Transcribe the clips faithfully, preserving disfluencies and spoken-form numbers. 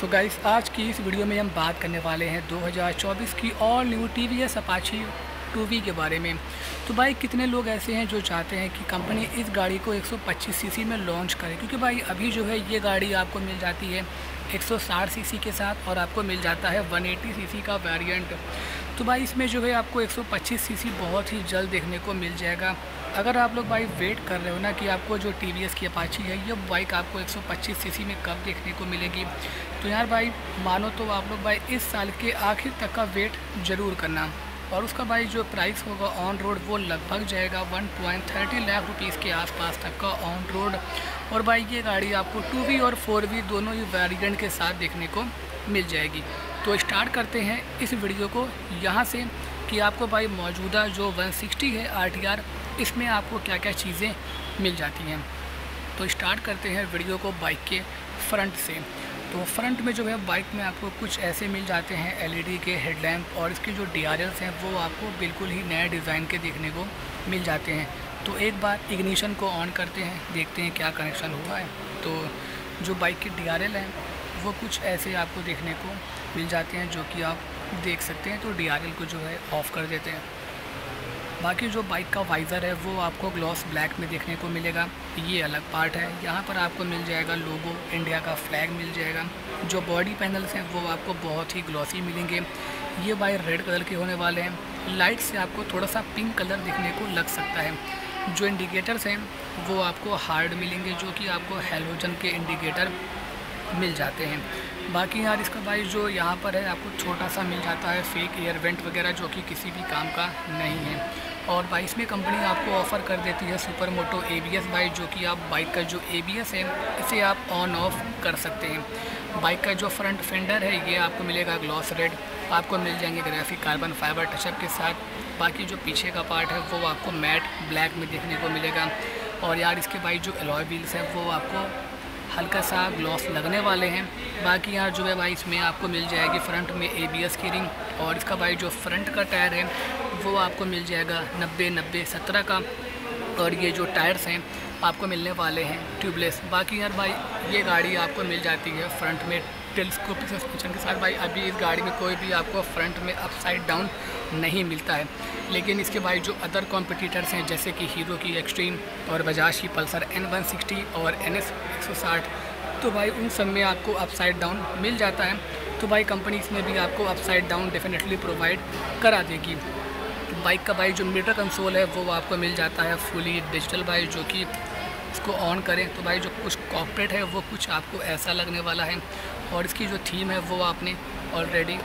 सो so guys, आज की इस वीडियो में हम बात करने वाले हैं दो हज़ार चौबीस की all new TVS Apache two V के बारे में। तो भाई कितने लोग ऐसे हैं जो चाहते हैं कि कंपनी इस गाड़ी को एक सौ पच्चीस सीसी में लॉन्च करे, क्योंकि भाई अभी जो है ये गाड़ी आपको मिल जाती है एक सौ साठ सीसी के साथ और आपको मिल जाता है एक सौ अस्सी सीसी का वेरिएंट। तो भाई इसमें जो है आपको एक सौ पच्चीस सीसी बहुत ही जल्द देखने को मिल जाएगा। अगर आप लोग भाई वेट कर रहे हो ना कि आपको जो टीवीएस की अपाची है ये बाइक आपको एक सौ पच्चीस सीसी में कब देखने को मिलेगी, तो यार भाई मानो तो आप लोग भाई इस साल के आखिर तक का वेट ज़रूर करना। और उसका भाई जो प्राइस होगा ऑन रोड वो लगभग जाएगा एक पॉइंट तीस लाख रुपीस के आसपास तक का ऑन रोड। और भाई ये गाड़ी आपको टू वी और फोर वी दोनों ही वेरिएंट के साथ देखने को मिल जाएगी। तो स्टार्ट करते हैं इस वीडियो को यहाँ से कि आपको भाई मौजूदा जो एक सौ साठ है आर टी आर, इसमें आपको क्या क्या चीज़ें मिल जाती हैं। तो स्टार्ट करते हैं वीडियो को बाइक के फ्रंट से। तो फ्रंट में जो है बाइक में आपको कुछ ऐसे मिल जाते हैं एल ई डी के हेडलैम्प, और इसके जो डी आर एल्स हैं वो आपको बिल्कुल ही नए डिज़ाइन के देखने को मिल जाते हैं। तो एक बार इग्निशन को ऑन करते हैं, देखते हैं क्या कनेक्शन हुआ है। तो जो बाइक के डी आर एल हैं वो कुछ ऐसे आपको देखने को मिल जाते हैं जो कि आप देख सकते हैं। तो डी आर एल को जो है ऑफ़ कर देते हैं। बाकी जो बाइक का वाइज़र है वो आपको ग्लॉस ब्लैक में देखने को मिलेगा, ये अलग पार्ट है। यहाँ पर आपको मिल जाएगा लोगो, इंडिया का फ्लैग मिल जाएगा। जो बॉडी पैनल्स हैं वो आपको बहुत ही ग्लॉसी मिलेंगे, ये भाई रेड कलर के होने वाले हैं। लाइट से आपको थोड़ा सा पिंक कलर दिखने को लग सकता है। जो इंडिकेटर्स हैं वो आपको हार्ड मिलेंगे, जो कि आपको हैलोजन के इंडिकेटर मिल जाते हैं। बाकी यार इसका भाई जो यहाँ पर है आपको छोटा सा मिल जाता है फेक एयर वेंट वगैरह, जो कि किसी भी काम का नहीं है। और भाई इसमें कंपनी आपको ऑफ़र कर देती है super moto A B S भाई, जो कि आप बाइक का जो ए बी एस है इसे आप ऑन ऑफ कर सकते हैं। बाइक का जो फ्रंट फेंडर है ये आपको मिलेगा ग्लॉस रेड, आपको मिल जाएंगे ग्राफिक कार्बन फाइबर टचअप के साथ। बाकी जो पीछे का पार्ट है वो आपको मैट ब्लैक में देखने को मिलेगा। और यार इसके भाई जो अलॉय व्हील्स हैं वो आपको हल्का सा ग्लॉस लगने वाले हैं। बाकी यहाँ जो है भाई इसमें आपको मिल जाएगी फ्रंट में ए बी एस की रिंग, और इसका भाई जो फ्रंट का टायर है वो आपको मिल जाएगा नब्बे नब्बे सत्रह का। और ये जो टायर्स हैं आपको मिलने वाले हैं ट्यूबलेस। बाकी यार भाई ये गाड़ी आपको मिल जाती है फ्रंट में टेलीस्कोपिक सस्पेंशन के साथ। भाई अभी इस गाड़ी में कोई भी आपको फ्रंट में अपसाइड डाउन नहीं मिलता है, लेकिन इसके भाई जो अदर कॉम्पिटिटर्स हैं जैसे कि हीरो की एक्सट्रीम और बजाज की पल्सर एन वन सिक्सटी और एन एस एक सौ साठ, तो भाई उन सब में आपको अपसाइड डाउन मिल जाता है। तो भाई कंपनी इसमें भी आपको अपसाइड डाउन डेफिनेटली प्रोवाइड करा देगी। बाइक का भाई जो मीटर कंसोल है वो आपको मिल जाता है फुली डिजिटल भाई, जो कि इसको ऑन करें तो भाई जो कुछ कॉर्पोरेट है वो कुछ आपको ऐसा लगने वाला है। और इसकी जो थीम है वो आपने ऑलरेडी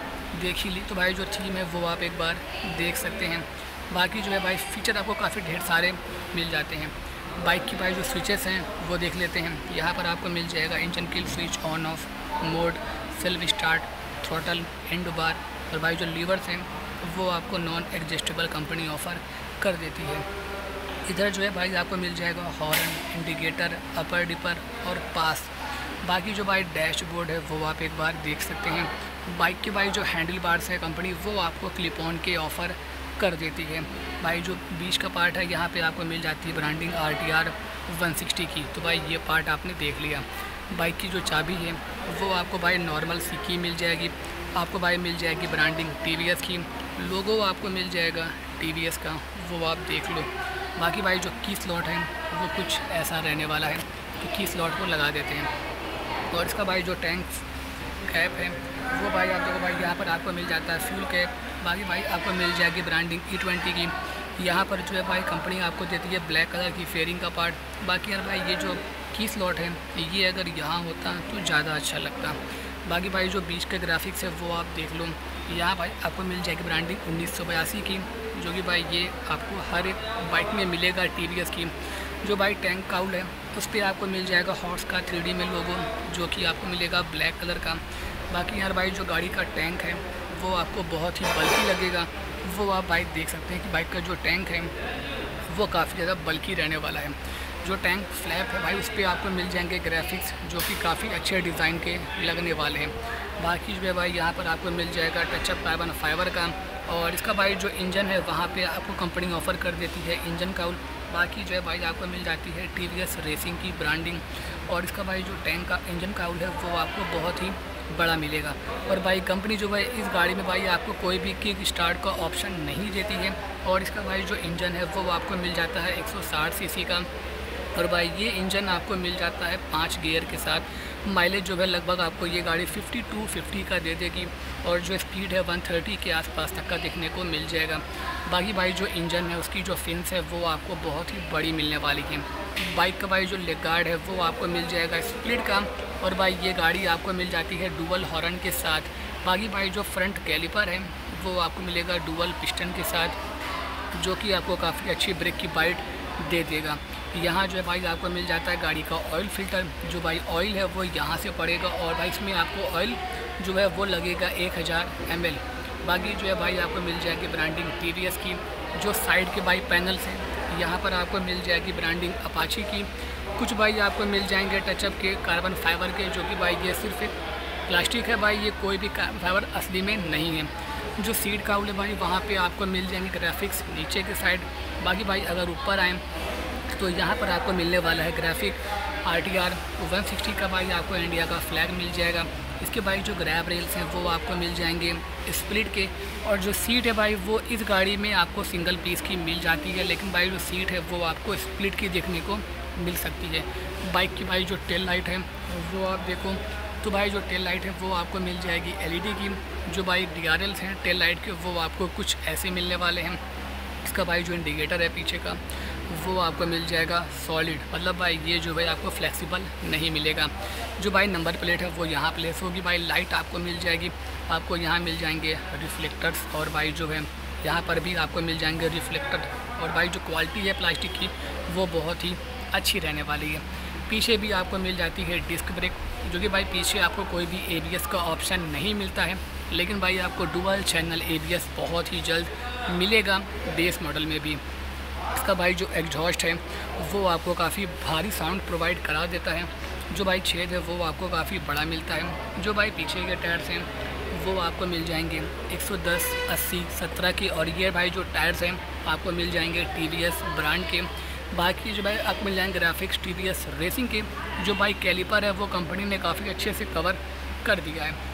देख ही ली, तो भाई जो थीम है वो आप एक बार देख सकते हैं। बाकी जो है भाई फीचर आपको काफ़ी ढेर सारे मिल जाते हैं। बाइक की भाई जो स्विचेस हैं वो देख लेते हैं। यहाँ पर आपको मिल जाएगा engine kill switch, on off mode, self start, throttle, hand बार। और भाई जो लीवर्स हैं वो आपको नॉन एडजस्टेबल कंपनी ऑफ़र कर देती है। इधर जो है भाई आपको मिल जाएगा हॉर्न, इंडिकेटर, अपर डिपर और पास। बाकी जो भाई डैशबोर्ड है वो आप एक बार देख सकते हैं। बाइक के भाई जो हैंडल बार्स है कंपनी वो आपको क्लिप ऑन के ऑफ़र कर देती है। भाई जो बीच का पार्ट है यहाँ पे आपको मिल जाती है ब्रांडिंग आर टी आर एक सौ साठ की, तो भाई ये पार्ट आपने देख लिया। बाइक की जो चाबी है वो आपको भाई नॉर्मल सी की मिल जाएगी। आपको भाई मिल जाएगी ब्रांडिंग टी वी एस की, लोगो आपको मिल जाएगा टी वी एस का, वो आप देख लो। बाकी भाई जो की स्लॉट है वो कुछ ऐसा रहने वाला है कि की स्लॉट को लगा देते हैं। और इसका भाई जो टैंक कैप है वो भाई आप देखो भाई यहाँ पर आपको मिल जाता है फ्यूल कैप। बाकी भाई आपको मिल जाएगी ब्रांडिंग ई ट्वेंटी की। यहाँ पर जो है भाई कंपनी आपको देती है ब्लैक कलर की फेयरिंग का पार्ट। बाकी यार भाई ये जो की स्लॉट है ये अगर यहाँ होता तो ज़्यादा अच्छा लगता। बाकी भाई जो बीच के ग्राफिक्स है वो आप देख लो। यहाँ भाई आपको मिल जाएगी ब्रांडिंग उन्नीस सौ बयासी की, जो कि भाई ये आपको हर एक बाइक में मिलेगा टी वी एस की। जो भाई टैंक काउल है उस पर आपको मिल जाएगा हॉर्स का थ्री डी में लोगो, जो कि आपको मिलेगा ब्लैक कलर का। बाकी यार भाई जो गाड़ी का टैंक है वो आपको बहुत ही बल्कि लगेगा, वो आप बाइक देख सकते हैं कि बाइक का जो टैंक है वो काफ़ी ज़्यादा बल्कि रहने वाला है। जो टैंक फ्लैप है भाई उस पर आपको मिल जाएंगे ग्राफिक्स, जो कि काफ़ी अच्छे डिज़ाइन के लगने वाले हैं। बाकी जो है भाई यहाँ पर आपको मिल जाएगा टचअप कार्बन फाइबर का। और इसका भाई जो इंजन है वहाँ पे आपको कंपनी ऑफ़र कर देती है इंजन काउल। बाकी जो है भाई आपको मिल जाती है टी वी एस रेसिंग की ब्रांडिंग। और इसका भाई जो टैंक का इंजन काउल है वो आपको बहुत ही बड़ा मिलेगा। और भाई कंपनी जो भाई इस गाड़ी में भाई आपको कोई भी किक स्टार्ट का ऑप्शन नहीं देती है। और इसका भाई जो इंजन है वो आपको मिल जाता है एक सौ साठ सीसी का। और भाई ये इंजन आपको मिल जाता है पाँच गियर के साथ। माइलेज जो है लगभग आपको ये गाड़ी फिफ्टी टू फिफ्टी का दे देगी और जो स्पीड है एक सौ तीस के आसपास तक का देखने को मिल जाएगा। बाकी भाई जो इंजन है उसकी जो फिन्स है वो आपको बहुत ही बड़ी मिलने वाली है। बाइक का भाई जो लेग गार्ड है वो आपको मिल जाएगा स्प्लिट का। और भाई ये गाड़ी आपको मिल जाती है डुअल हॉर्न के साथ। बाकी भाई जो फ्रंट कैलिपर है वो आपको मिलेगा डुअल पिस्टन के साथ, जो कि आपको काफ़ी अच्छी ब्रेक की बाइट दे देगा। यहाँ जो है भाई आपको मिल जाता है गाड़ी का ऑयल फिल्टर, जो भाई ऑयल है वो यहाँ से पड़ेगा और भाई इसमें आपको ऑयल जो है वो लगेगा एक हज़ार एम एल। बाकी जो है भाई आपको मिल जाएगी ब्रांडिंग टी वी एस की। जो साइड के भाई पैनल्स हैं यहाँ पर आपको मिल जाएगी ब्रांडिंग अपाची की। कुछ भाई आपको मिल जाएंगे टचअप के कार्बन फाइबर के, जो कि भाई ये सिर्फ एक प्लास्टिक है भाई, ये कोई भी कार्बन फाइबर असली में नहीं है। जो सीट काउल है भाई वहाँ पे आपको मिल जाएंगे ग्राफिक्स नीचे के साइड। बाकी भाई अगर ऊपर आएँ तो यहाँ पर आपको मिलने वाला है graphic R T R one sixty का भाई आपको इंडिया का फ्लैग मिल जाएगा। इसके भाई जो ग्रैब रेल्स हैं वो आपको मिल जाएंगे स्प्लिट के। और जो सीट है भाई वो इस गाड़ी में आपको सिंगल पीस की मिल जाती है, लेकिन भाई जो सीट है वो आपको स्प्लिट की देखने को मिल सकती है। बाइक की भाई जो टेल लाइट है वो आप देखो तो भाई जो टेल लाइट है वो आपको मिल जाएगी एल ई डी की। जो भाई डी आर एल्स हैं टेल लाइट के वो आपको कुछ ऐसे मिलने वाले हैं। इसका भाई जो इंडिकेटर है पीछे का वो आपको मिल जाएगा सॉलिड, मतलब भाई ये जो है आपको फ्लेक्सिबल नहीं मिलेगा। जो भाई नंबर प्लेट है वो यहाँ प्लेस होगी। भाई लाइट आपको मिल जाएगी, आपको यहाँ मिल जाएंगे रिफ्लेक्टर्स और भाई जो है यहाँ पर भी आपको मिल जाएंगे रिफ्लेक्टर। और भाई जो क्वालिटी है प्लास्टिक की वो बहुत ही अच्छी रहने वाली है। पीछे भी आपको मिल जाती है डिस्क ब्रेक, जो कि भाई पीछे आपको कोई भी ए बी एस का ऑप्शन नहीं मिलता है, लेकिन भाई आपको dual channel A B S बहुत ही जल्द मिलेगा बेस मॉडल में भी। इसका भाई जो एग्जॉस्ट है वो आपको काफ़ी भारी साउंड प्रोवाइड करा देता है। जो भाई छेद है वो आपको काफ़ी बड़ा मिलता है। जो भाई पीछे के टायर्स हैं वो आपको मिल जाएंगे एक सौ दस, अस्सी, सत्रह के। और ये भाई जो टायर्स हैं आपको मिल जाएंगे टी वी एस ब्रांड के। बाकी जो भाई आपको मिल जाएंगे graphics T V S racing के। जो भाई कैलिपर है वो कंपनी ने काफ़ी अच्छे से कवर कर दिया है।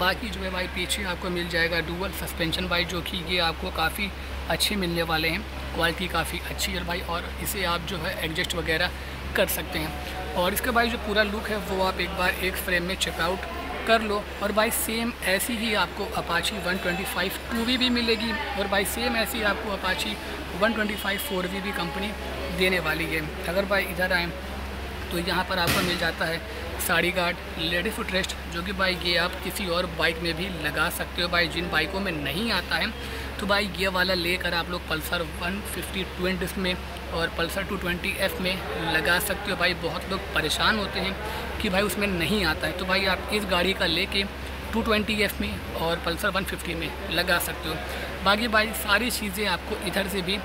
बाकी जो है भाई पीछे आपको मिल जाएगा डुअल सस्पेंशन भाई, जो कि ये आपको काफ़ी अच्छे मिलने वाले हैं, क्वालिटी काफ़ी अच्छी है भाई। और इसे आप जो है एडजस्ट वगैरह कर सकते हैं। और इसका भाई जो पूरा लुक है वो आप एक बार एक फ्रेम में चेकआउट कर लो। और भाई सेम ऐसी ही आपको Apache one twenty five two V भी मिलेगी। और भाई सेम ऐसी आपको Apache one twenty five four V भी कंपनी देने वाली है। अगर भाई इधर आएँ तो यहाँ पर आपको मिल जाता है sari guard lady footrest, जो कि भाई ये आप किसी और बाइक में भी लगा सकते हो भाई, जिन बाइकों में नहीं आता है। तो भाई ये वाला लेकर आप लोग Pulsar one fifty two and में और पल्सर टू ट्वेंटी एफ में लगा सकते हो भाई। बहुत लोग परेशान होते हैं कि भाई उसमें नहीं आता है, तो भाई आप इस गाड़ी का लेके टू ट्वेंटी एफ में और पल्सर वन फिफ्टी में लगा सकते हो। बाकी भाई सारी चीज़ें आपको इधर से भी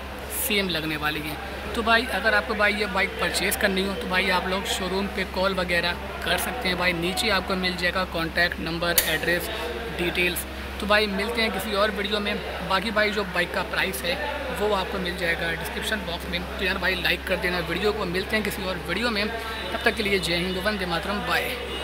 सेम लगने वाली हैं। तो भाई अगर आपको भाई ये बाइक परचेज़ करनी हो तो भाई आप लोग शोरूम पे कॉल वगैरह कर सकते हैं भाई। नीचे आपको मिल जाएगा कॉन्टैक्ट नंबर, एड्रेस, डिटेल्स। तो भाई मिलते हैं किसी और वीडियो में। बाकी भाई जो बाइक का प्राइस है वो आपको मिल जाएगा डिस्क्रिप्शन बॉक्स में। तो यार भाई लाइक कर देना वीडियो को। मिलते हैं किसी और वीडियो में, तब तक के लिए जय हिंद, वंदे मातरम, बाय।